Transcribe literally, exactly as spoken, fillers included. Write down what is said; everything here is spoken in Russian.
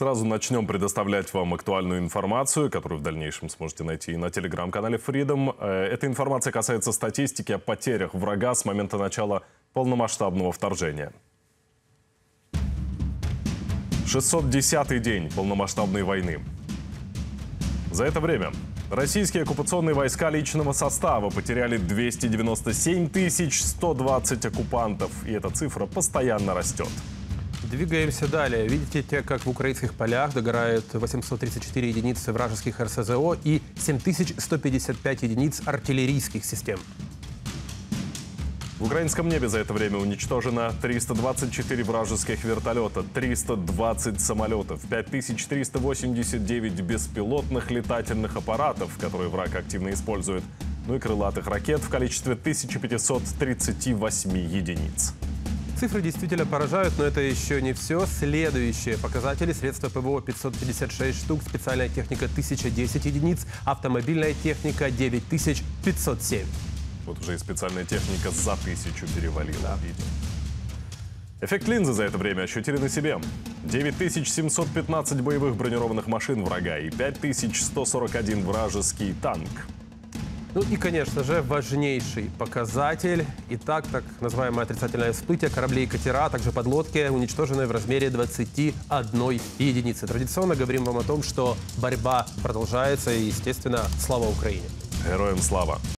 Сразу начнем предоставлять вам актуальную информацию, которую в дальнейшем сможете найти и на телеграм-канале Freedom. Эта информация касается статистики о потерях врага с момента начала полномасштабного вторжения. шестьсот десятый день полномасштабной войны. За это время российские оккупационные войска личного состава потеряли двести девяносто семь тысяч сто двадцать оккупантов, и эта цифра постоянно растет. Двигаемся далее. Видите, как в украинских полях догорают восемьсот тридцать четыре единицы вражеских РСЗО и семь тысяч сто пятьдесят пять единиц артиллерийских систем. В украинском небе за это время уничтожено триста двадцать четыре вражеских вертолета, триста двадцать самолетов, пять тысяч триста восемьдесят девять беспилотных летательных аппаратов, которые враг активно использует, ну и крылатых ракет в количестве тысячи пятисот тридцати восьми единиц. Цифры действительно поражают, но это еще не все. Следующие показатели: средства ПВО пятьсот пятьдесят шесть штук, специальная техника тысяча десять единиц, автомобильная техника девять тысяч пятьсот семь. Вот уже и специальная техника за тысячу перевалила. Да. Эффект линзы за это время ощутили на себе. девять тысяч семьсот пятнадцать боевых бронированных машин врага и пять тысяч сто сорок один вражеский танк. Ну и, конечно же, важнейший показатель. Итак, так называемое отрицательное всплытие кораблей и катера, а также подлодки, уничтожены в размере двадцати одной единицы. Традиционно говорим вам о том, что борьба продолжается, и, естественно, слава Украине. Героям слава.